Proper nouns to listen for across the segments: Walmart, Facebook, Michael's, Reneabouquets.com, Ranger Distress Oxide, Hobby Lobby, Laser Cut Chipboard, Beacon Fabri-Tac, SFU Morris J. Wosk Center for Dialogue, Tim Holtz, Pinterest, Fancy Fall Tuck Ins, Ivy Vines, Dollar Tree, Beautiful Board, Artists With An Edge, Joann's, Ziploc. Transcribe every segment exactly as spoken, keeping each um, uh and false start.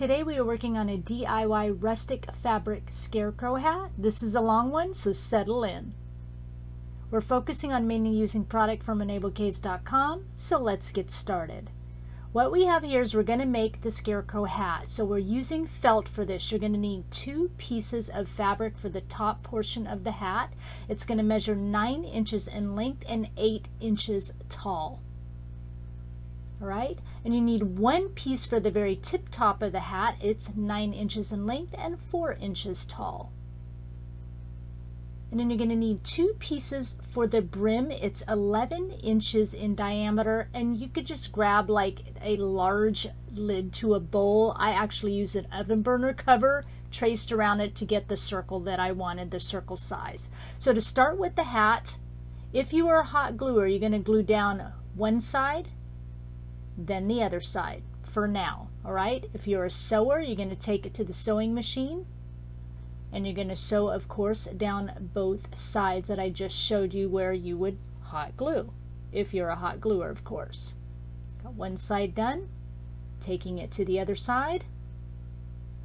Today we are working on a D I Y rustic fabric scarecrow hat. This is a long one, so settle in. We're focusing on mainly using product from Reneabouquets dot com, so let's get started. What we have here is we're going to make the scarecrow hat. So we're using felt for this. You're going to need two pieces of fabric for the top portion of the hat. It's going to measure nine inches in length and eight inches tall. All right, and you need one piece for the very tip top of the hat. It's nine inches in length and four inches tall. And then you're going to need two pieces for the brim. It's eleven inches in diameter, and you could just grab like a large lid to a bowl. I actually use an oven burner cover traced around it to get the circle that I wanted, the circle size. So to start with the hat, if you are a hot gluer, you're going to glue down one side, then the other side for now. All right, if you're a sewer, you're going to take it to the sewing machine and you're going to sew, of course, down both sides that I just showed you where you would hot glue, if you're a hot gluer, of course. Got one side done, taking it to the other side.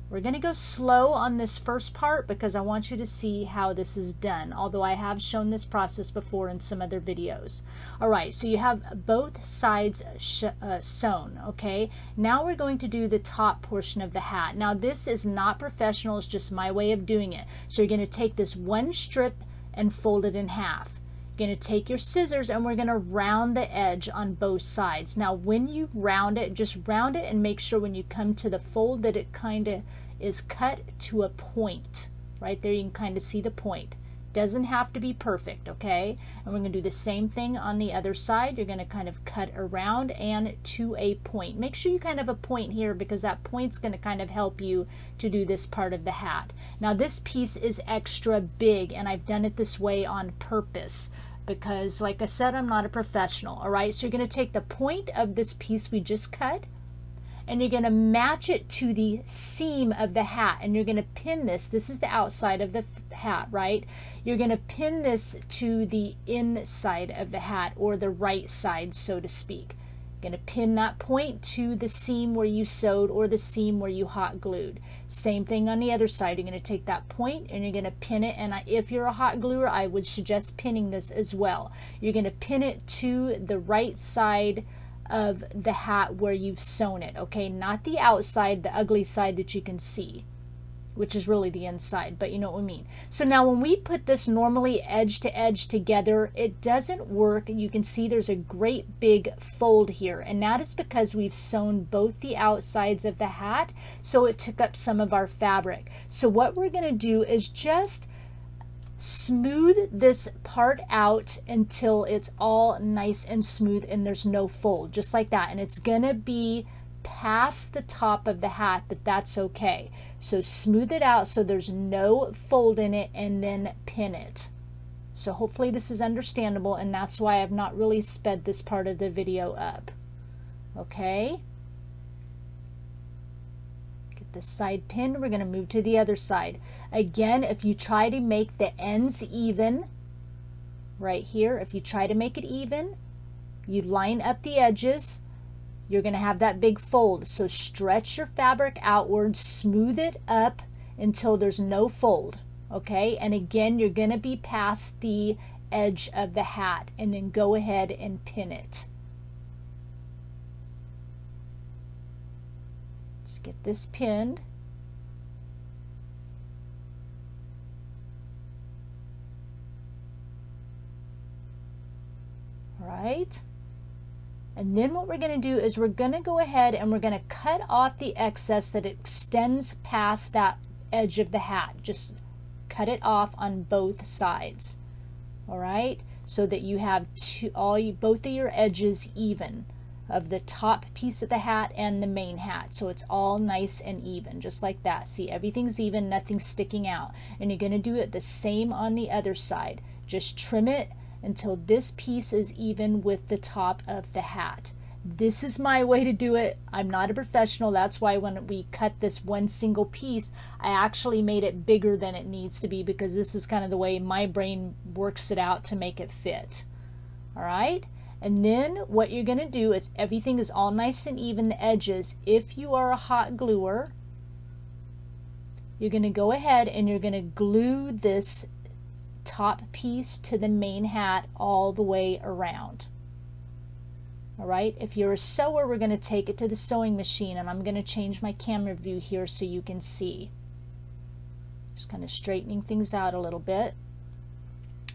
We're going to go slow on this first part because I want you to see how this is done, although I have shown this process before in some other videos. All right, so you have both sides sh uh, sewn, okay? Now we're going to do the top portion of the hat. Now this is not professional, it's just my way of doing it. So you're going to take this one strip and fold it in half. You're going to take your scissors and we're going to round the edge on both sides. Now when you round it, just round it and make sure when you come to the fold that it kind of is cut to a point. Right there you can kind of see the point. Doesn't have to be perfect, okay? And we're going to do the same thing on the other side. You're going to kind of cut around and to a point. Make sure you kind of have a point here because that point's going to kind of help you to do this part of the hat. Now this piece is extra big and I've done it this way on purpose because, like I said, I'm not a professional, all right? So you're going to take the point of this piece we just cut and you're going to match it to the seam of the hat and you're going to pin this. This is the outside of the hat, right? You're going to pin this to the inside of the hat, or the right side, so to speak. You're going to pin that point to the seam where you sewed or the seam where you hot glued. Same thing on the other side. You're going to take that point and you're going to pin it, and if you're a hot gluer, I would suggest pinning this as well. You're going to pin it to the right side of the hat where you've sewn it, okay? Not the outside, the ugly side that you can see, which is really the inside, but you know what I mean. So now when we put this normally edge to edge together, it doesn't work. You can see there's a great big fold here, and that is because we've sewn both the outsides of the hat, so it took up some of our fabric. So what we're gonna do is just smooth this part out until it's all nice and smooth and there's no fold, just like that. And it's gonna be past the top of the hat, but that's okay. So smooth it out so there's no fold in it and then pin it. So hopefully this is understandable, and that's why I've not really sped this part of the video up. Okay, get this side pinned. We're going to move to the other side. Again, if you try to make the ends even right here, if you try to make it even, you line up the edges, you're going to have that big fold. So stretch your fabric outwards, smooth it up until there's no fold, okay? And again, you're going to be past the edge of the hat, and then go ahead and pin it. Let's get this pinned. All right. And then what we're going to do is we're going to go ahead and we're going to cut off the excess that extends past that edge of the hat. Just cut it off on both sides, all right? So that you have two, all you, both of your edges even, of the top piece of the hat and the main hat. So it's all nice and even, just like that. See, everything's even, nothing's sticking out. And you're going to do it the same on the other side. Just trim it until this piece is even with the top of the hat. This is my way to do it. I'm not a professional. That's why when we cut this one single piece, I actually made it bigger than it needs to be, because this is kind of the way my brain works it out to make it fit. All right. And then what you're going to do is, everything is all nice and even, the edges. If you are a hot gluer, You're going to go ahead and you're going to glue this top piece to the main hat all the way around. All right, if you're a sewer, we're going to take it to the sewing machine, and I'm going to change my camera view here so you can see. Just kind of straightening things out a little bit.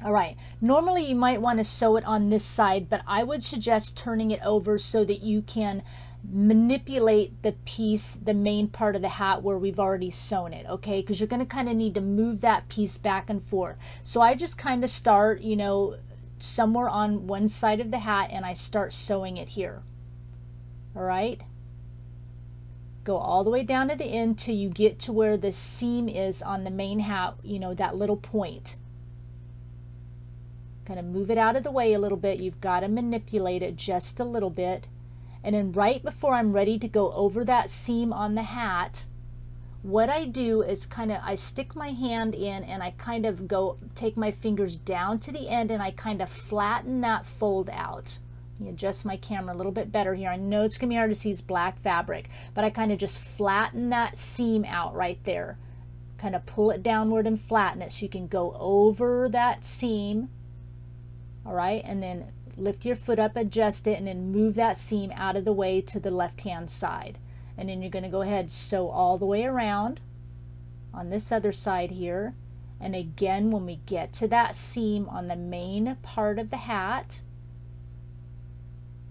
All right, normally you might want to sew it on this side, but I would suggest turning it over so that you can manipulate the piece, the main part of the hat where we've already sewn it, okay? Because you're going to kind of need to move that piece back and forth. So I just kind of start, you know, somewhere on one side of the hat, and I start sewing it here. All right, go all the way down to the end till you get to where the seam is on the main hat, you know, that little point. Kind of move it out of the way a little bit. You've got to manipulate it just a little bit. And then right before I'm ready to go over that seam on the hat, what I do is kind of, I stick my hand in and I kind of go, take my fingers down to the end, and I kind of flatten that fold out. You adjust my camera a little bit better here. I know it's going to be hard to see, it's black fabric, but I kind of just flatten that seam out right there. Kind of pull it downward and flatten it so you can go over that seam. All right, and then lift your foot up, adjust it, and then move that seam out of the way to the left-hand side. And then you're going to go ahead and sew all the way around on this other side here. And again, when we get to that seam on the main part of the hat,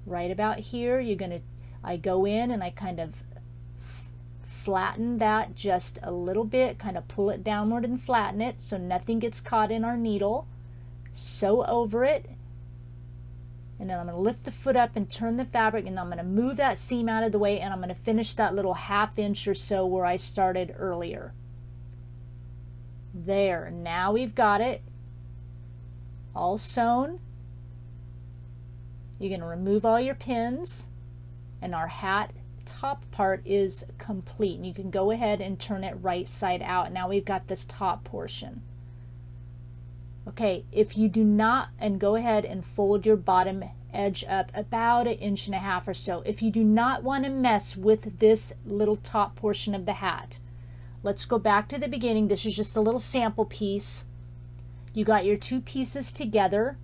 right about here, you're going to, I go in and I kind of flatten that just a little bit, kind of pull it downward and flatten it so nothing gets caught in our needle. Sew over it. And then I'm going to lift the foot up and turn the fabric, and I'm going to move that seam out of the way, and I'm going to finish that little half inch or so where I started earlier. There, now we've got it all sewn. You're going to remove all your pins, and our hat top part is complete. And you can go ahead and turn it right side out. Now we've got this top portion. Okay, if you do not, and go ahead and fold your bottom edge up about an inch and a half or so. If you do not want to mess with this little top portion of the hat, let's go back to the beginning. This is just a little sample piece. You got your two pieces together.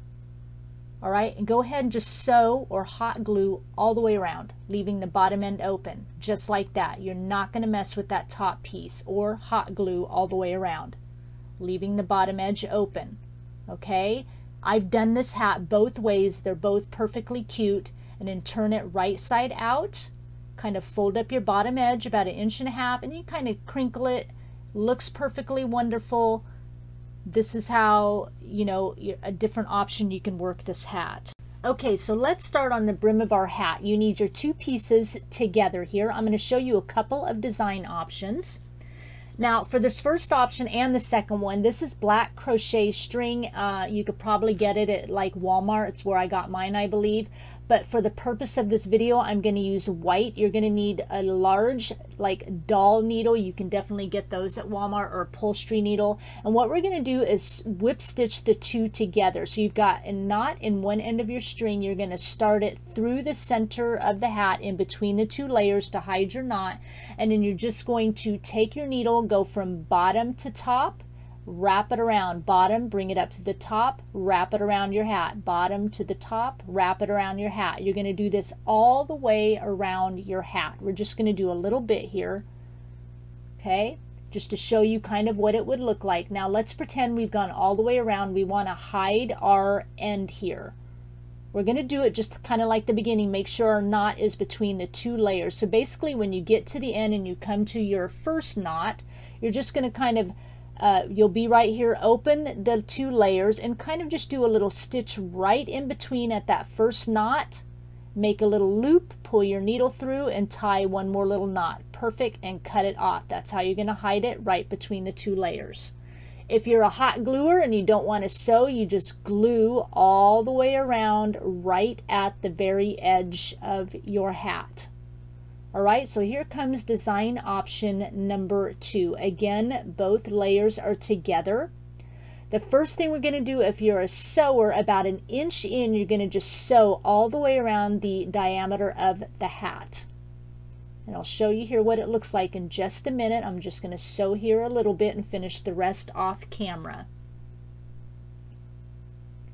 All right, and go ahead and just sew or hot glue all the way around, leaving the bottom end open, just like that. You're not going to mess with that top piece, or hot glue all the way around, leaving the bottom edge open. Okay, I've done this hat both ways. They're both perfectly cute. And then turn it right side out. Kind of fold up your bottom edge about an inch and a half, and you kind of crinkle it. Looks perfectly wonderful. This is how, you know, a different option you can work this hat. Okay, so let's start on the brim of our hat. You need your two pieces together here. I'm going to show you a couple of design options. Now, for this first option and the second one, this is black crochet string. Uh, you could probably get it at like Walmart. It's where I got mine, I believe. But for the purpose of this video, I'm going to use white. You're going to need a large, like, doll needle. You can definitely get those at Walmart, or upholstery needle. And what we're going to do is whip stitch the two together. So you've got a knot in one end of your string. You're going to start it through the center of the hat in between the two layers to hide your knot. And then you're just going to take your needle, go from bottom to top, wrap it around, bottom, bring it up to the top, wrap it around your hat, bottom to the top, wrap it around your hat. You're going to do this all the way around your hat. We're just going to do a little bit here, okay, just to show you kind of what it would look like. Now let's pretend we've gone all the way around. We want to hide our end here. We're going to do it just kind of like the beginning. Make sure our knot is between the two layers. So basically when you get to the end and you come to your first knot, you're just going to kind of Uh, you'll be right here, open the two layers, and kind of just do a little stitch right in between at that first knot. Make a little loop, pull your needle through, and tie one more little knot. Perfect, and cut it off. That's how you're going to hide it, right between the two layers. If you're a hot gluer and you don't want to sew, you just glue all the way around right at the very edge of your hat. All right, so here comes design option number two. Again, both layers are together. The first thing we're going to do, if you're a sewer, about an inch in, you're going to just sew all the way around the diameter of the hat. And I'll show you here what it looks like in just a minute. I'm just going to sew here a little bit and finish the rest off camera.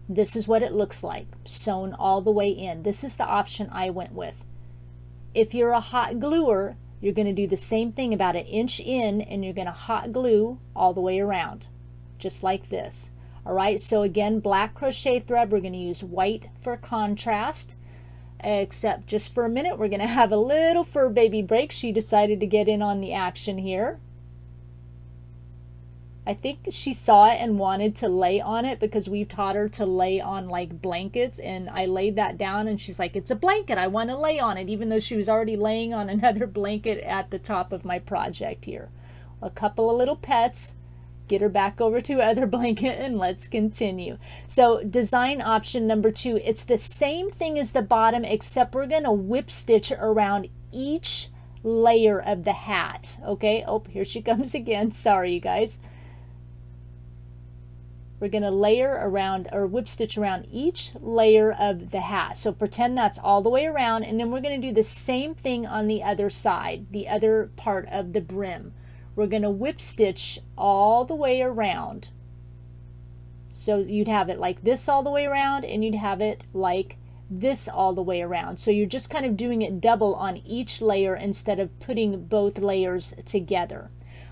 This is what it looks like, sewn all the way in. This is the option I went with. If you're a hot gluer, you're going to do the same thing, about an inch in, and you're going to hot glue all the way around, just like this. All right, so again, black crochet thread. We're going to use white for contrast, except just for a minute we're going to have a little fur baby break. She decided to get in on the action here. I think she saw it and wanted to lay on it, because we've taught her to lay on like blankets, and I laid that down and she's like, it's a blanket, I want to lay on it, even though she was already laying on another blanket at the top of my project here. A couple of little pets, get her back over to other blanket, and let's continue. So design option number two, it's the same thing as the bottom, except we're going to whip stitch around each layer of the hat. Okay, oh, here she comes again, sorry you guys. We're going to layer around, or whip stitch around each layer of the hat. So pretend that's all the way around, and then we're going to do the same thing on the other side, the other part of the brim. We're going to whip stitch all the way around. So you'd have it like this all the way around, and you'd have it like this all the way around. So you're just kind of doing it double on each layer instead of putting both layers together.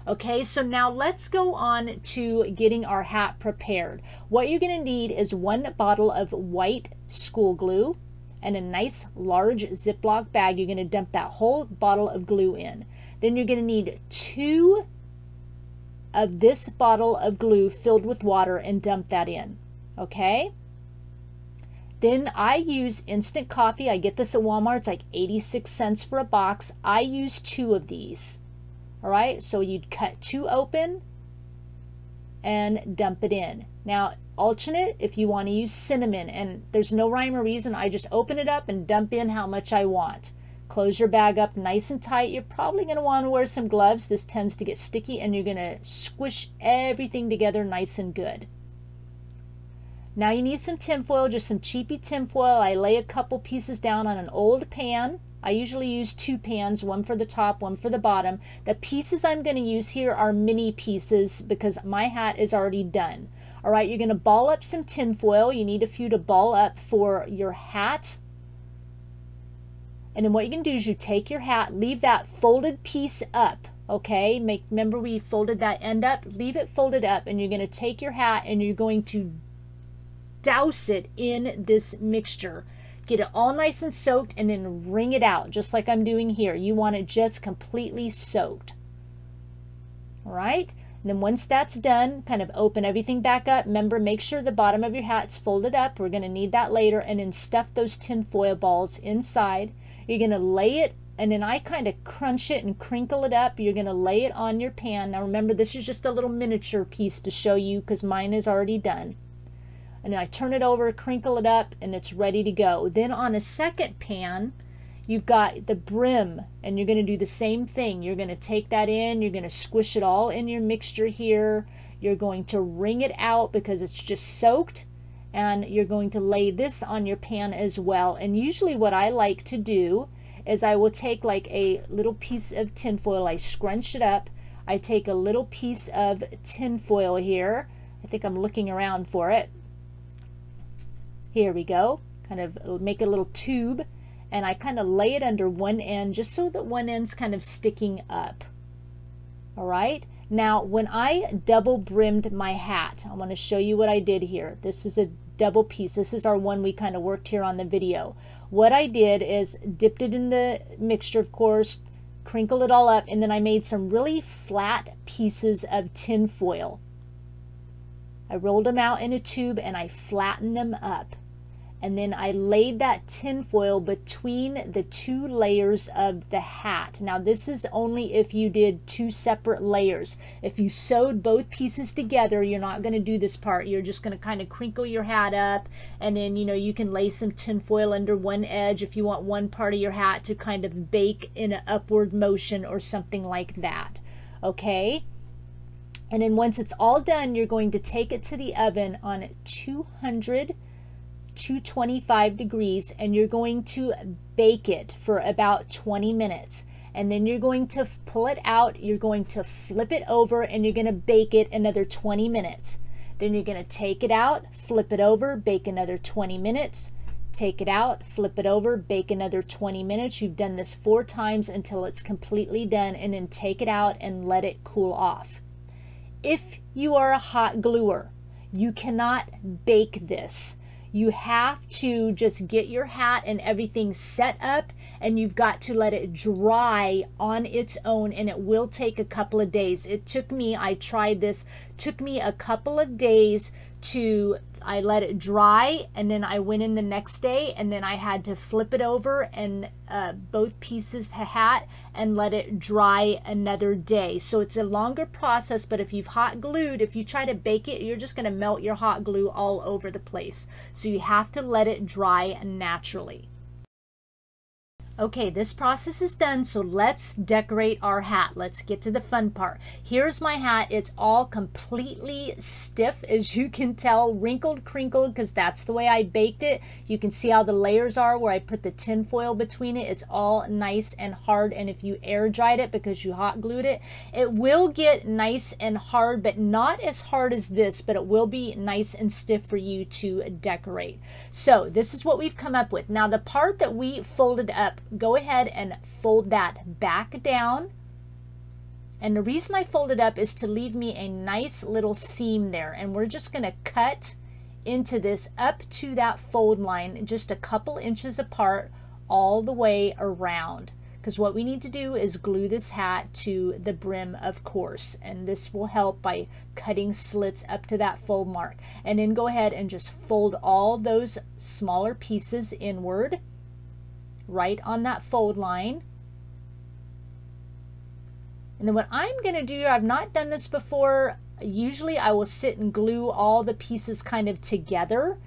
Okay, so now let's go on to getting our hat prepared. What you're going to need is one bottle of white school glue and a nice large Ziploc bag. You're going to dump that whole bottle of glue in. Then you're going to need two of this bottle of glue filled with water and dump that in. Okay? Then I use instant coffee. I get this at Walmart. It's like eighty-six cents for a box. I use two of these. All right, so you'd cut two open and dump it in. Now, alternate if you want to use cinnamon, and there's no rhyme or reason. I just open it up and dump in how much I want. Close your bag up nice and tight. You're probably going to want to wear some gloves. This tends to get sticky, and you're going to squish everything together nice and good. Now you need some tinfoil, just some cheapy tinfoil. I lay a couple pieces down on an old pan. I usually use two pans, one for the top, one for the bottom. The pieces I'm going to use here are mini pieces because my hat is already done. All right, you're going to ball up some tinfoil. You need a few to ball up for your hat. And then what you can do is you take your hat, leave that folded piece up, okay? Make, remember we folded that end up? Leave it folded up, and you're going to take your hat and you're going to douse it in this mixture. Get it all nice and soaked, and then wring it out, just like I'm doing here. You want it just completely soaked. All right, and then once that's done, kind of open everything back up. Remember, make sure the bottom of your hat's folded up. We're going to need that later, and then stuff those tinfoil balls inside. You're going to lay it, and then I kind of crunch it and crinkle it up. You're going to lay it on your pan. Now remember, this is just a little miniature piece to show you because mine is already done. And I turn it over, crinkle it up, and it's ready to go. Then on a second pan, you've got the brim, and you're going to do the same thing. You're going to take that in, you're going to squish it all in your mixture here. You're going to wring it out because it's just soaked, and you're going to lay this on your pan as well. And usually what I like to do is I will take like a little piece of tinfoil, I scrunch it up, I take a little piece of tinfoil here. I think I'm looking around for it. Here we go, kind of make a little tube, and I kind of lay it under one end just so that one end's kind of sticking up. All right, now when I double brimmed my hat, I want to show you what I did here. This is a double piece. This is our one we kind of worked here on the video. What I did is dipped it in the mixture, of course, crinkled it all up, and then I made some really flat pieces of tin foil. I rolled them out in a tube and I flattened them up. And then I laid that tinfoil between the two layers of the hat. Now this is only if you did two separate layers. If you sewed both pieces together, you're not going to do this part. You're just going to kind of crinkle your hat up, and then, you know, you can lay some tinfoil under one edge if you want one part of your hat to kind of bake in an upward motion or something like that. Okay? And then once it's all done, you're going to take it to the oven on two hundred, two twenty-five degrees, and you're going to bake it for about twenty minutes. and then you're going to pull it out, you're going to flip it over, and you're going to bake it another twenty minutes. Then you're going to take it out, flip it over, bake another twenty minutes. Take it out, flip it over, bake another twenty minutes. You've done this four times until it's completely done, and then take it out and let it cool off. If you are a hot gluer, you cannot bake this. You have to just get your hat and everything set up, and you've got to let it dry on its own, and it will take a couple of days. It took me, I tried this, took me a couple of days to, I let it dry, and then I went in the next day, and then I had to flip it over and uh, both pieces of hat and let it dry another day. So it's a longer process, but if you've hot glued, if you try to bake it, you're just going to melt your hot glue all over the place. So you have to let it dry naturally. Okay, this process is done, so let's decorate our hat. Let's get to the fun part. Here's my hat. It's all completely stiff, as you can tell, wrinkled, crinkled, because that's the way I baked it. You can see how the layers are where I put the tin foil between it. It's all nice and hard, and if you air dried it because you hot glued it, it will get nice and hard, but not as hard as this, but it will be nice and stiff for you to decorate. So this is what we've come up with. Now the part that we folded up, go ahead and fold that back down. And the reason I fold it up is to leave me a nice little seam there. And we're just going to cut into this up to that fold line, just a couple inches apart all the way around. Because what we need to do is glue this hat to the brim, of course. And this will help by cutting slits up to that fold mark. And then go ahead and just fold all those smaller pieces inward, right on that fold line. And then what I'm going to do, I've not done this before, usually I will sit and glue all the pieces kind of together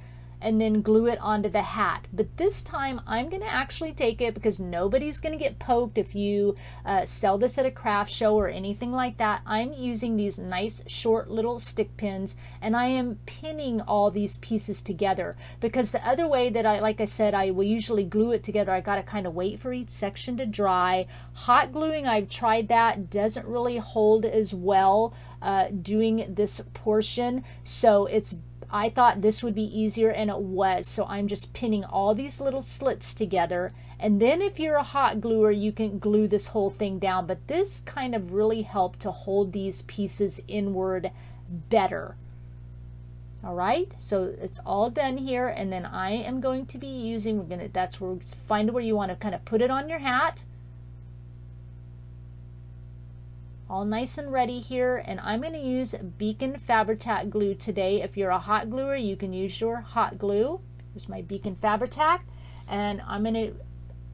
and then glue it onto the hat. But this time I'm going to actually take it, because nobody's going to get poked if you uh, sell this at a craft show or anything like that. I'm using these nice short little stick pins, and I am pinning all these pieces together, because the other way that I, like I said, I will usually glue it together, I got to kind of wait for each section to dry. Hot gluing, I've tried that, doesn't really hold as well uh, doing this portion. So it's, I thought this would be easier, and it was. So I'm just pinning all these little slits together. And then if you're a hot gluer, you can glue this whole thing down. But this kind of really helped to hold these pieces inward better. All right, so it's all done here. And then I am going to be using, we're gonna, that's where, find where you wanna kind of put it on your hat. All nice and ready here, and I'm going to use Beacon Fabri-Tac glue today. If you're a hot gluer, you can use your hot glue. Here's my Beacon Fabri-Tac, and I'm going to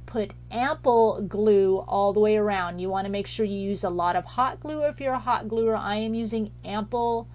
put ample glue all the way around. You want to make sure you use a lot of hot glue if you're a hot gluer. I am using ample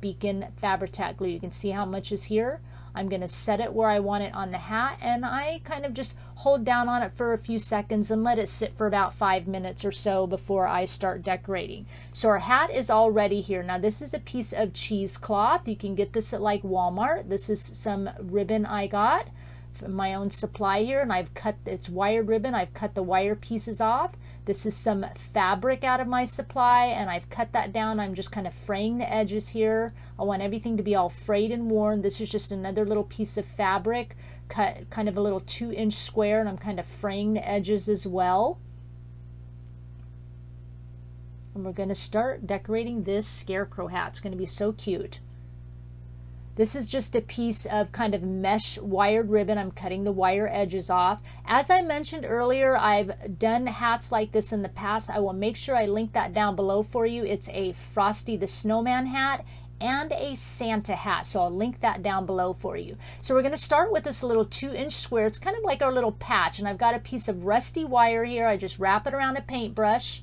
Beacon Fabri-Tac glue. You can see how much is here. I'm going to set it where I want it on the hat, and I kind of just hold down on it for a few seconds and let it sit for about five minutes or so before I start decorating. So our hat is all ready here. Now this is a piece of cheesecloth. You can get this at like Walmart. This is some ribbon I got from my own supply here, and I've cut, it's wire ribbon. I've cut the wire pieces off. This is some fabric out of my supply, and I've cut that down. I'm just kind of fraying the edges here. I want everything to be all frayed and worn. This is just another little piece of fabric, cut kind of a little two inch square, and I'm kind of fraying the edges as well. And we're going to start decorating this scarecrow hat. It's going to be so cute. This is just a piece of kind of mesh wired ribbon. I'm cutting the wire edges off. As I mentioned earlier, I've done hats like this in the past. I will make sure I link that down below for you. It's a Frosty the Snowman hat and a Santa hat, so I'll link that down below for you. So we're going to start with this little two inch square. It's kind of like our little patch, and I've got a piece of rusty wire here. I just wrap it around a paintbrush,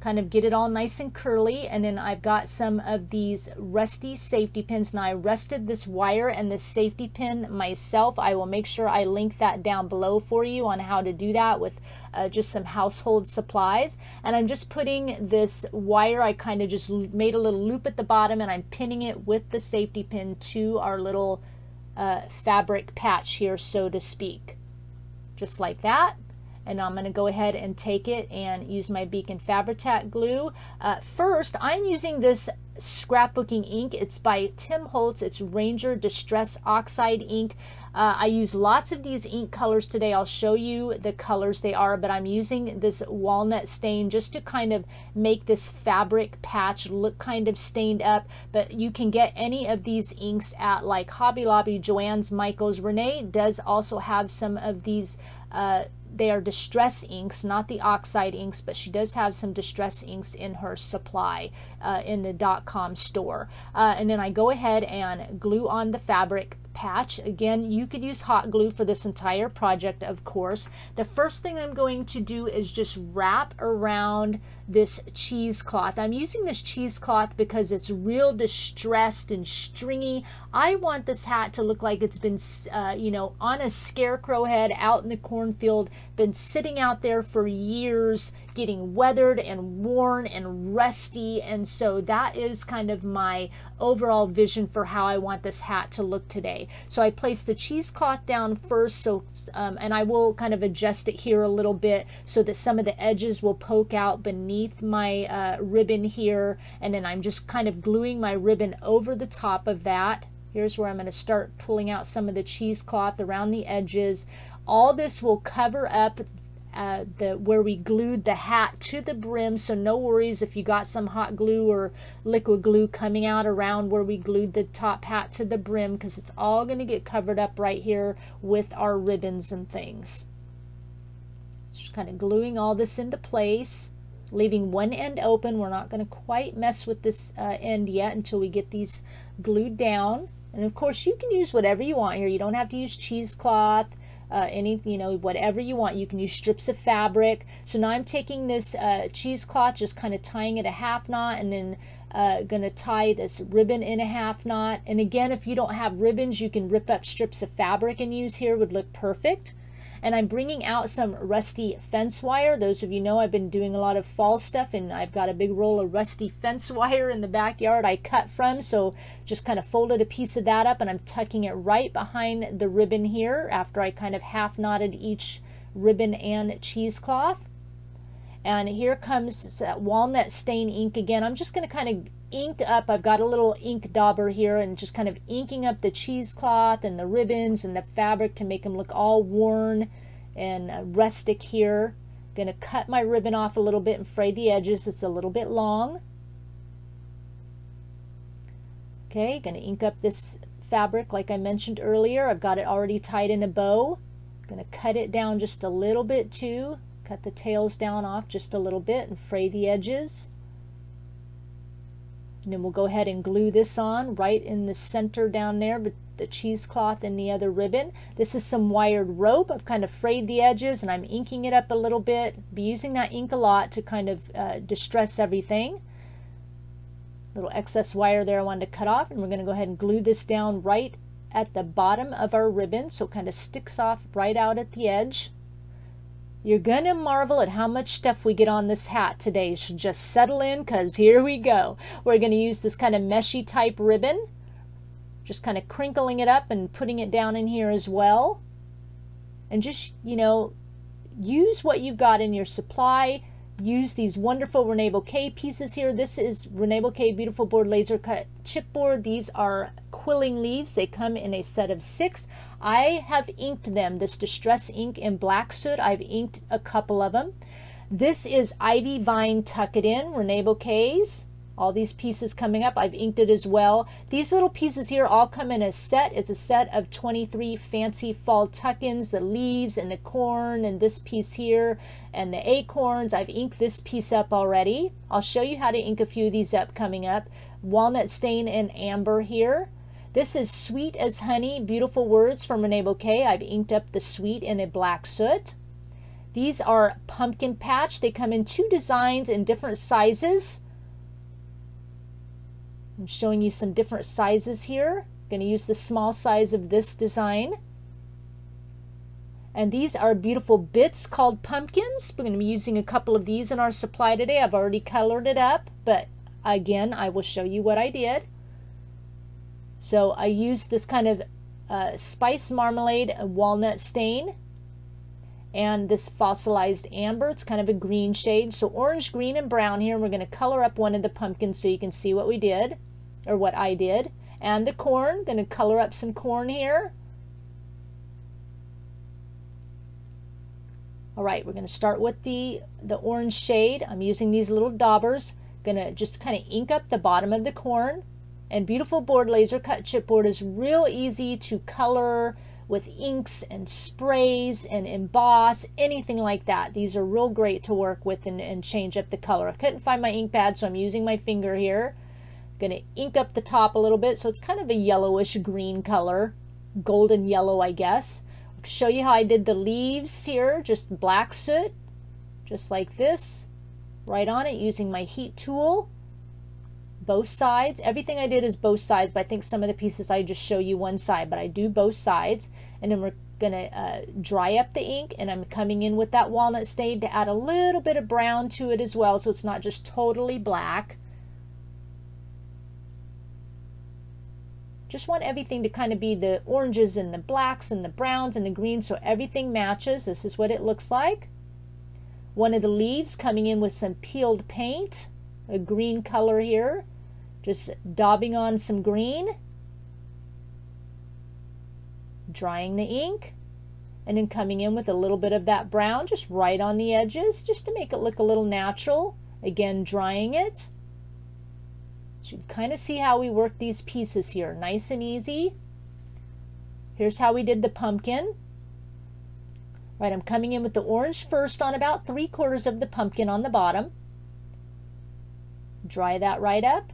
kind of get it all nice and curly, and then I've got some of these rusty safety pins. Now I rusted this wire and this safety pin myself. I will make sure I link that down below for you on how to do that with uh, just some household supplies. And I'm just putting this wire, I kind of just made a little loop at the bottom, and I'm pinning it with the safety pin to our little uh, fabric patch here, so to speak, just like that. and I'm going to go ahead and take it and use my Beacon Fabri-Tac glue. Uh, first, I'm using this scrapbooking ink. It's by Tim Holtz. It's Ranger Distress Oxide ink. Uh, I use lots of these ink colors today. I'll show you the colors they are, but I'm using this walnut stain just to kind of make this fabric patch look kind of stained up. But you can get any of these inks at like Hobby Lobby, Joann's, Michael's. Renee does also have some of these. Uh, they are distress inks, not the oxide inks, but she does have some distress inks in her supply uh, in the dot com store. Uh, and then I go ahead and glue on the fabric patch. Again, you could use hot glue for this entire project, of course. The first thing I'm going to do is just wrap around this cheesecloth. I'm using this cheesecloth because it's real distressed and stringy. I want this hat to look like it's been, uh, you know, on a scarecrow head out in the cornfield, been sitting out there for years, getting weathered and worn and rusty. And so that is kind of my overall vision for how I want this hat to look today. So I place the cheesecloth down first, so um, and I will kind of adjust it here a little bit so that some of the edges will poke out beneath my uh, ribbon here, and then I'm just kind of gluing my ribbon over the top of that. Here's where I'm going to start pulling out some of the cheesecloth around the edges. All this will cover up uh, the where we glued the hat to the brim, so no worries if you got some hot glue or liquid glue coming out around where we glued the top hat to the brim, because it's all going to get covered up right here with our ribbons and things. Just kind of gluing all this into place. Leaving one end open. We're not going to quite mess with this uh, end yet until we get these glued down. And of course, you can use whatever you want here. You don't have to use cheesecloth, uh, any, you know, whatever you want. You can use strips of fabric. So now I'm taking this uh, cheesecloth, just kind of tying it a half knot, and then Uh, gonna tie this ribbon in a half knot. And again, if you don't have ribbons, you can rip up strips of fabric and use here. Would look perfect. And I'm bringing out some rusty fence wire. Those of you know I've been doing a lot of fall stuff, and I've got a big roll of rusty fence wire in the backyard I cut from. So just kind of folded a piece of that up, and I'm tucking it right behind the ribbon here after I kind of half knotted each ribbon and cheesecloth. And here comes that walnut stain ink again. I'm just going to kind of ink up. I've got a little ink dauber here, and just kind of inking up the cheesecloth and the ribbons and the fabric to make them look all worn and rustic here. I'm going to cut my ribbon off a little bit and fray the edges. It's a little bit long. Okay, going to ink up this fabric like I mentioned earlier. I've got it already tied in a bow. I'm going to cut it down just a little bit too. Cut the tails down off just a little bit and fray the edges. And then we'll go ahead and glue this on right in the center down there, but the cheesecloth and the other ribbon. This is some wired rope. I've kind of frayed the edges, and I'm inking it up a little bit. Be using that ink a lot to kind of uh, distress everything. Little excess wire there I wanted to cut off, and we're going to go ahead and glue this down right at the bottom of our ribbon, so it kind of sticks off right out at the edge. You're going to marvel at how much stuff we get on this hat today. You should just settle in, because here we go. We're going to use this kind of meshy type ribbon. Just kind of crinkling it up and putting it down in here as well. And just, you know, use what you've got in your supply. Use these wonderful Reneabouquets pieces here. This is Reneabouquets Beautiful Board Laser Cut Chipboard. These are quilling leaves. They come in a set of six. I have inked them. This distress ink in black soot. I've inked a couple of them. This is Ivy Vine Tuck It In, Reneabouquets. All these pieces coming up, I've inked it as well. These little pieces here all come in a set. It's a set of twenty-three fancy fall tuck-ins, the leaves and the corn and this piece here and the acorns. I've inked this piece up already. I'll show you how to ink a few of these up coming up. Walnut Stain and Amber here. This is Sweet as Honey, Beautiful Words from Reneabouquets. I've inked up the sweet in a black soot. These are Pumpkin Patch. They come in two designs in different sizes. I'm showing you some different sizes here. I'm going to use the small size of this design. And these are beautiful bits called pumpkins. We're going to be using a couple of these in our supply today. I've already colored it up, but again, I will show you what I did. So I used this kind of uh, spice marmalade walnut stain. and this fossilized amber. It's kind of a green shade. So orange, green, and brown here. We're going to color up one of the pumpkins so you can see what we did, or what I did. And the corn, going to color up some corn here. All right, we're going to start with the, the orange shade. I'm using these little daubers. Going to just kind of ink up the bottom of the corn. And beautiful board, laser cut chipboard is real easy to color with inks and sprays and emboss, anything like that. These are real great to work with and, and change up the color. I couldn't find my ink pad, so I'm using my finger here. I'm going to ink up the top a little bit, so it's kind of a yellowish green color, golden yellow, I guess. I'll show you how I did the leaves here, just black soot, just like this, right on it, using my heat tool. Both sides. Everything I did is both sides, but I think some of the pieces I just show you one side, but I do both sides. And then we're going to uh, dry up the ink, and I'm coming in with that walnut shade to add a little bit of brown to it as well, so it's not just totally black. Just want everything to kind of be the oranges and the blacks and the browns and the greens, so everything matches. This is what it looks like. One of the leaves coming in with some peeled paint, a green color here. Just daubing on some green, drying the ink, and then coming in with a little bit of that brown just right on the edges, just to make it look a little natural. Again, drying it. So you can kind of see how we work these pieces here, nice and easy. Here's how we did the pumpkin. Right, I'm coming in with the orange first on about three quarters of the pumpkin on the bottom. Dry that right up.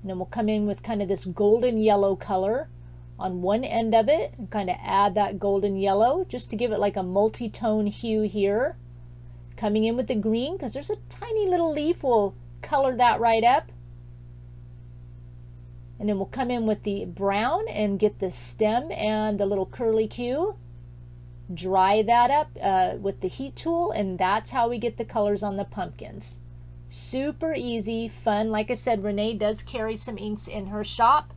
And then we'll come in with kind of this golden yellow color on one end of it and kind of add that golden yellow just to give it like a multi-tone hue here. Coming in with the green, because there's a tiny little leaf, we'll color that right up. And then we'll come in with the brown and get the stem and the little curlicue. Dry that up uh, with the heat tool, and that's how we get the colors on the pumpkins. Super easy, fun. Like I said, Renee does carry some inks in her shop.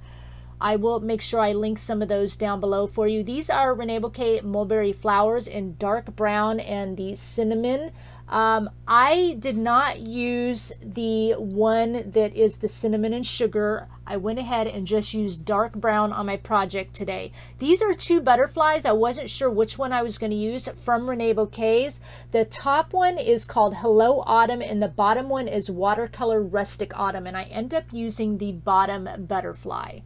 I will make sure I link some of those down below for you. These are Renee Bouquet mulberry flowers in dark brown and the cinnamon. Um, I did not use the one that is the cinnamon and sugar. I went ahead and just used dark brown on my project today. These are two butterflies. I wasn't sure which one I was going to use from Renee Bouquets. The top one is called Hello Autumn, and the bottom one is Watercolor Rustic Autumn, and I ended up using the bottom butterfly.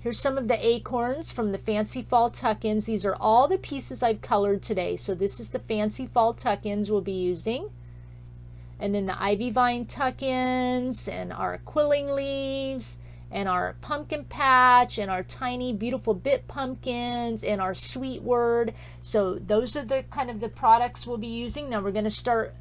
Here's some of the acorns from the Fancy Fall Tuck-Ins. These are all the pieces I've colored today. So this is the Fancy Fall Tuck-Ins we'll be using. And then the Ivy Vine Tuck-Ins, and our quilling leaves, and our pumpkin patch, and our tiny beautiful bit pumpkins, and our sweet word. So those are the kind of the products we'll be using. Now we're going to start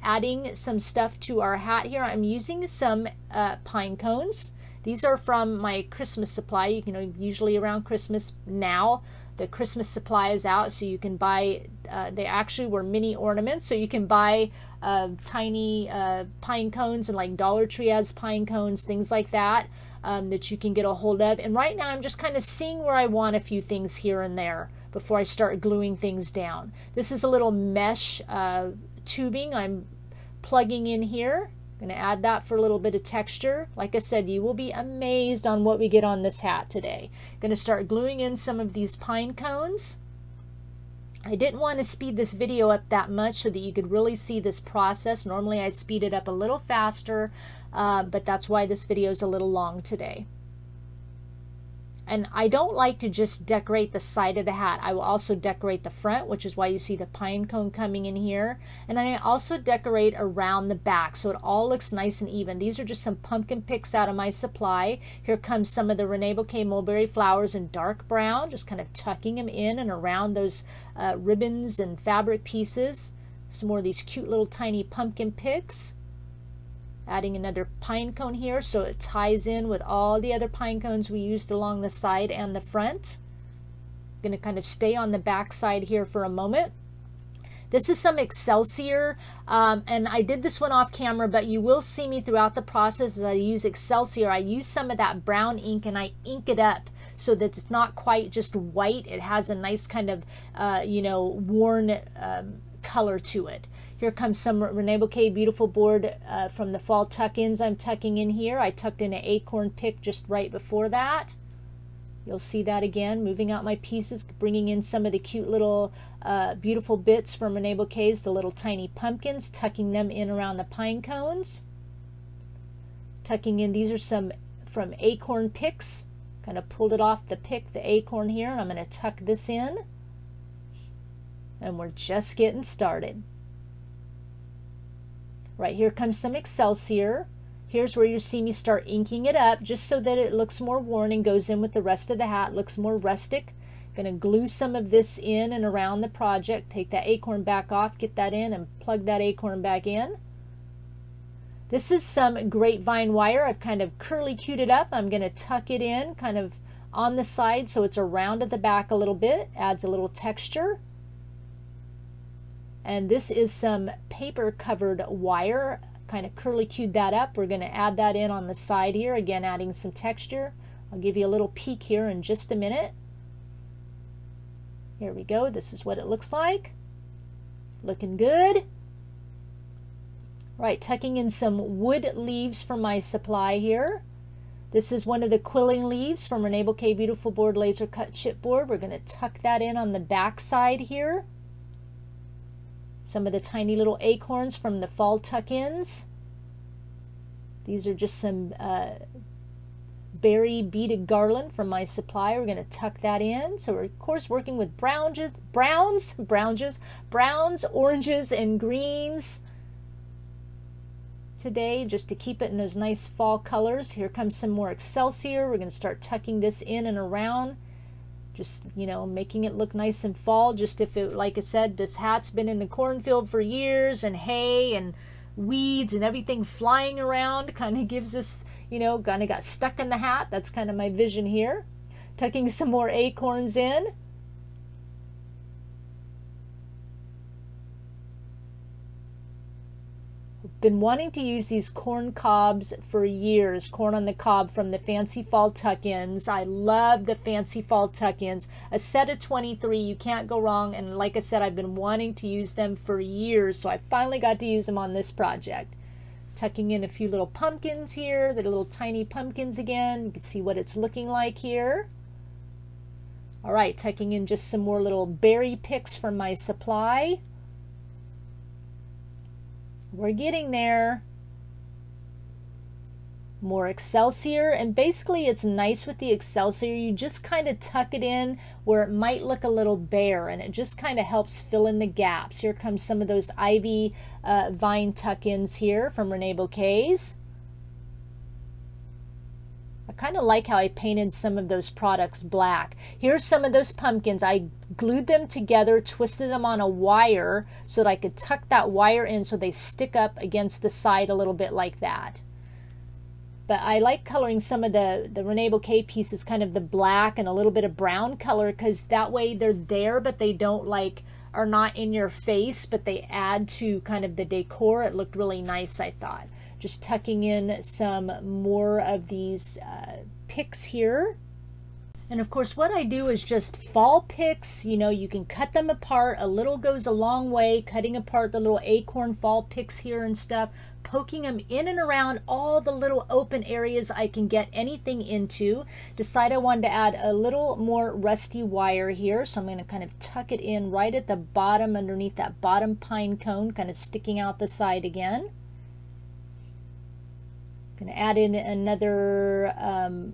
adding some stuff to our hat here. I'm using some uh, pine cones. These are from my Christmas supply. You know, usually around Christmas now, the Christmas supply is out, so you can buy, uh, they actually were mini ornaments, so you can buy uh, tiny uh, pine cones, and like Dollar Tree has pine cones, things like that, um, that you can get a hold of. And right now I'm just kind of seeing where I want a few things here and there before I start gluing things down. This is a little mesh uh, tubing I'm plugging in here. Going to add that for a little bit of texture. Like I said, you will be amazed on what we get on this hat today. Going to start gluing in some of these pine cones. I didn't want to speed this video up that much so that you could really see this process. Normally I speed it up a little faster, uh, but that's why this video is a little long today. And I don't like to just decorate the side of the hat. I will also decorate the front, which is why you see the pine cone coming in here. And I also decorate around the back, so it all looks nice and even. These are just some pumpkin picks out of my supply. Here comes some of the Renee Bouquet mulberry flowers in dark brown, just kind of tucking them in and around those uh, ribbons and fabric pieces. Some more of these cute little tiny pumpkin picks. Adding another pine cone here so it ties in with all the other pine cones we used along the side and the front. I'm going to kind of stay on the back side here for a moment. This is some Excelsior, um, and I did this one off camera, but you will see me throughout the process as I use Excelsior. I use some of that brown ink and I ink it up so that it's not quite just white. It has a nice kind of, uh, you know, worn um, color to it. Here comes some Reneabouquets, beautiful board uh, from the fall tuck-ins I'm tucking in here. I tucked in an acorn pick just right before that. You'll see that again, moving out my pieces, bringing in some of the cute little uh, beautiful bits from Reneabouquets, the little tiny pumpkins, tucking them in around the pine cones. Tucking in, these are some from acorn picks. Kind of pulled it off the pick, the acorn here, and I'm going to tuck this in. And we're just getting started. Right, here comes some Excelsior. Here's where you see me start inking it up just so that it looks more worn and goes in with the rest of the hat, looks more rustic. Going to glue some of this in and around the project, take that acorn back off, get that in and plug that acorn back in. This is some grapevine wire. I've kind of curly cued it up. I'm going to tuck it in kind of on the side so it's around at the back a little bit, adds a little texture. And this is some paper covered wire. Kind of curly cued that up. We're going to add that in on the side here, again adding some texture. I'll give you a little peek here in just a minute. Here we go. This is what it looks like. Looking good. Right, tucking in some wood leaves from my supply here. This is one of the quilling leaves from Reneabouquets Beautiful Board Laser Cut Chipboard. We're going to tuck that in on the back side here. Some of the tiny little acorns from the fall tuck-ins. These are just some uh, berry beaded garland from my supply. We're going to tuck that in. So we're, of course, working with browns, browns, browns, browns, oranges, and greens today, just to keep it in those nice fall colors. Here comes some more Excelsior. We're going to start tucking this in and around. Just, you know, making it look nice and fall. Just if it, like I said, this hat's been in the cornfield for years and hay and weeds and everything flying around kind of gives us, you know, kind of got stuck in the hat. That's kind of my vision here. Tucking some more acorns in. Been wanting to use these corn cobs for years. Corn on the cob from the Fancy Fall Tuck-Ins. I love the Fancy Fall Tuck-Ins. A set of twenty-three, you can't go wrong. And like I said, I've been wanting to use them for years, so I finally got to use them on this project. Tucking in a few little pumpkins here, the little tiny pumpkins again. You can see what it's looking like here. All right, tucking in just some more little berry picks from my supply. We're getting there. More Excelsior, and basically it's nice with the Excelsior, you just kind of tuck it in where it might look a little bare, and it just kind of helps fill in the gaps. Here comes some of those ivy uh, vine tuck-ins here from Reneabouquets. I kind of like how I painted some of those products black. Here's some of those pumpkins. I glued them together, twisted them on a wire so that I could tuck that wire in so they stick up against the side a little bit like that. But I like coloring some of the, the Reneabouquets pieces, kind of the black and a little bit of brown color, because that way they're there, but they don't like, are not in your face, but they add to kind of the decor. It looked really nice, I thought. Just tucking in some more of these uh, picks here. And of course what I do is just fall picks. You know, you can cut them apart. A little goes a long way, cutting apart the little acorn fall picks here and stuff. Poking them in and around all the little open areas I can get anything into. Decide I wanted to add a little more rusty wire here, so I'm going to kind of tuck it in right at the bottom underneath that bottom pine cone, kind of sticking out the side again. Going to add in another um,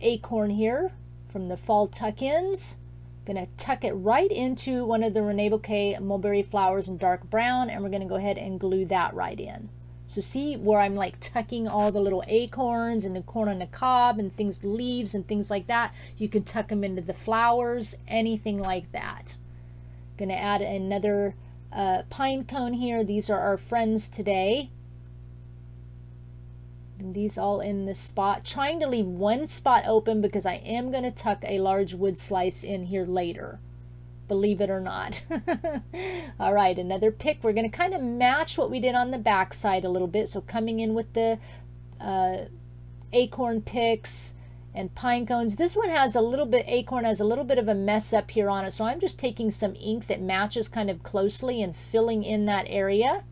acorn here from the fall tuck-ins. Going to tuck it right into one of the Reneabouquets mulberry flowers in dark brown, and we're going to go ahead and glue that right in. So see where I'm like tucking all the little acorns and the corn on the cob and things, leaves and things like that. You can tuck them into the flowers, anything like that. Going to add another uh, pine cone here. These are our friends today. And these all in this spot, trying to leave one spot open because I am going to tuck a large wood slice in here later, believe it or not. All right, another pick. We're going to kind of match what we did on the back side a little bit, so coming in with the uh, acorn picks and pine cones. This one has a little bit, acorn has a little bit of a mess up here on it. So I'm just taking some ink that matches kind of closely and filling in that area.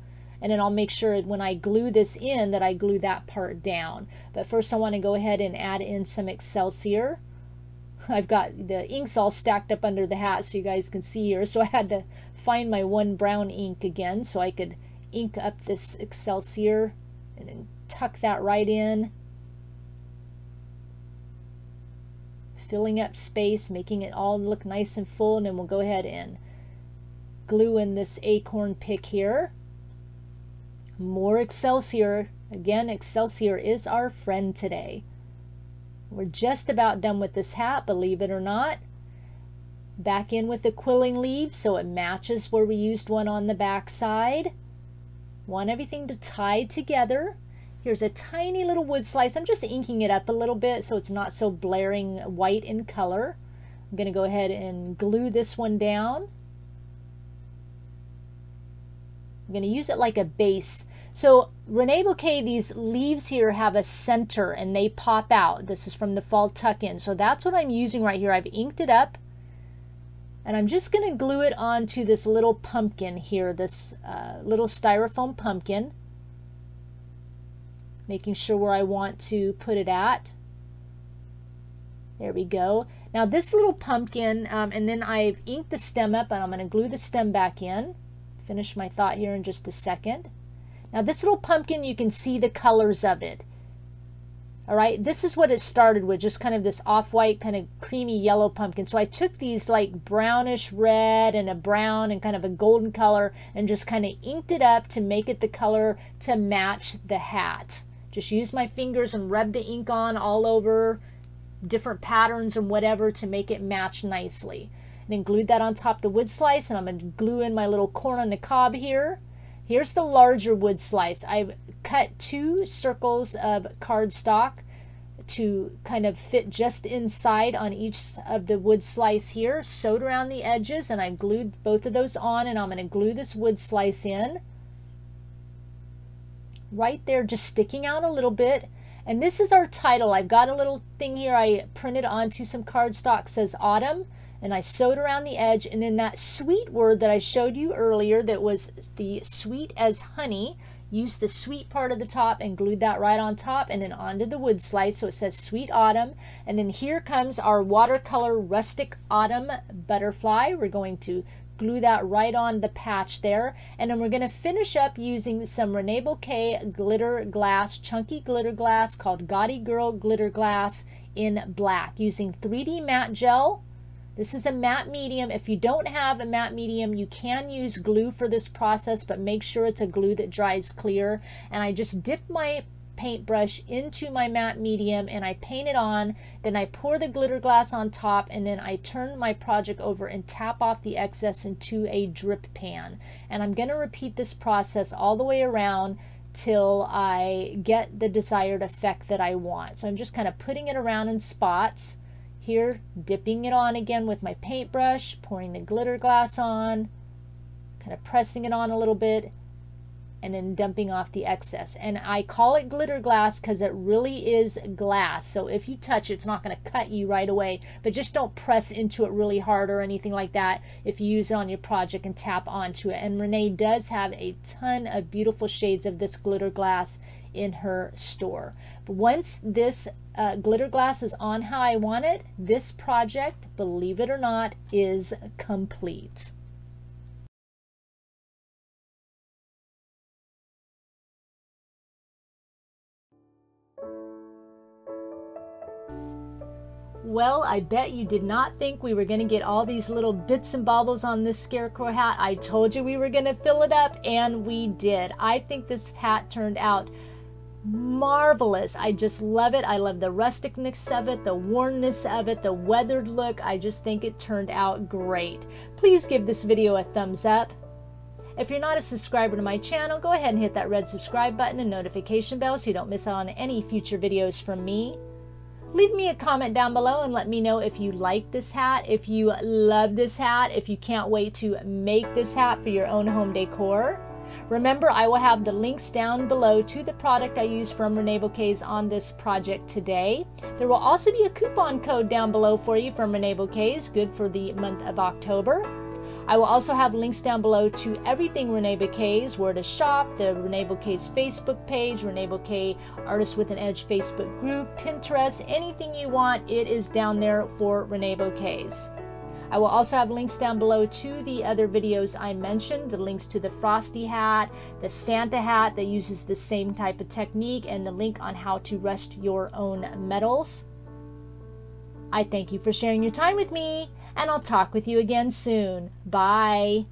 And then I'll make sure when I glue this in that I glue that part down. But first I want to go ahead and add in some Excelsior. I've got the inks all stacked up under the hat so you guys can see here. So I had to find my one brown ink again so I could ink up this Excelsior and then tuck that right in. Filling up space, making it all look nice and full, and then we'll go ahead and glue in this acorn pick here. More Excelsior. Again, Excelsior is our friend today. We're just about done with this hat, believe it or not. Back in with the quilling leaf so it matches where we used one on the back side. Want everything to tie together. Here's a tiny little wood slice. I'm just inking it up a little bit so it's not so blaring white in color. I'm going to go ahead and glue this one down. I'm going to use it like a base. So Rene Bouquet, these leaves here have a center and they pop out. This is from the Fall Tuck-In. So that's what I'm using right here. I've inked it up and I'm just going to glue it onto this little pumpkin here, this uh, little styrofoam pumpkin. Making sure where I want to put it at. There we go. Now this little pumpkin, um, and then I've inked the stem up and I'm going to glue the stem back in. Finish my thought here in just a second. Now this little pumpkin, you can see the colors of it. All right, this is what it started with, just kind of this off-white, kind of creamy yellow pumpkin. So I took these like brownish red and a brown and kind of a golden color and just kind of inked it up to make it the color to match the hat. Just use my fingers and rub the ink on all over different patterns and whatever to make it match nicely. And then glued that on top of the wood slice, and I'm going to glue in my little corn on the cob here. Here's the larger wood slice. I've cut two circles of cardstock to kind of fit just inside on each of the wood slice here, sewed around the edges, and I've glued both of those on, and I'm going to glue this wood slice in. Right there, just sticking out a little bit. And this is our title. I've got a little thing here I printed onto some cardstock, says Autumn. And I sewed around the edge, and then that sweet word that I showed you earlier that was the sweet as honey, used the sweet part of the top and glued that right on top and then onto the wood slice, so it says Sweet Autumn. And then here comes our watercolor rustic autumn butterfly. We're going to glue that right on the patch there, and then we're going to finish up using some Rene Bouquet glitter glass, chunky glitter glass called Gaudy Girl Glitter Glass in black, using three D matte gel. This is a matte medium. If you don't have a matte medium, you can use glue for this process, but make sure it's a glue that dries clear. And I just dip my paintbrush into my matte medium and I paint it on. Then I pour the glitter glass on top, and then I turn my project over and tap off the excess into a drip pan. And I'm going to repeat this process all the way around till I get the desired effect that I want. So I'm just kind of putting it around in spots. Here, dipping it on again with my paintbrush, pouring the glitter glass on, kind of pressing it on a little bit, and then dumping off the excess. And I call it glitter glass because it really is glass. So if you touch it, it's not going to cut you right away, but just don't press into it really hard or anything like that if you use it on your project and tap onto it. And Renee does have a ton of beautiful shades of this glitter glass in her store. But once this Uh, glitter glass is on how I want it, this project, believe it or not, is complete. Well, I bet you did not think we were going to get all these little bits and bobbles on this scarecrow hat. I told you we were going to fill it up, and we did. I think this hat turned out marvelous. I just love it. I love the rusticness of it, the wornness of it, the weathered look. I just think it turned out great. Please give this video a thumbs up. If you're not a subscriber to my channel, go ahead and hit that red subscribe button and notification bell so you don't miss out on any future videos from me. Leave me a comment down below and let me know if you like this hat, if you love this hat, if you can't wait to make this hat for your own home decor. Remember, I will have the links down below to the product I used from Rene Bouquets on this project today. There will also be a coupon code down below for you from Rene Bouquets, good for the month of October. I will also have links down below to everything Rene Bouquets, where to shop, the Rene Bouquets Facebook page, Rene Bouquet Artists with an Edge Facebook group, Pinterest, anything you want, it is down there for Rene Bouquets. I will also have links down below to the other videos I mentioned, the links to the Frosty hat, the Santa hat that uses the same type of technique, and the link on how to rust your own metals. I thank you for sharing your time with me, and I'll talk with you again soon. Bye.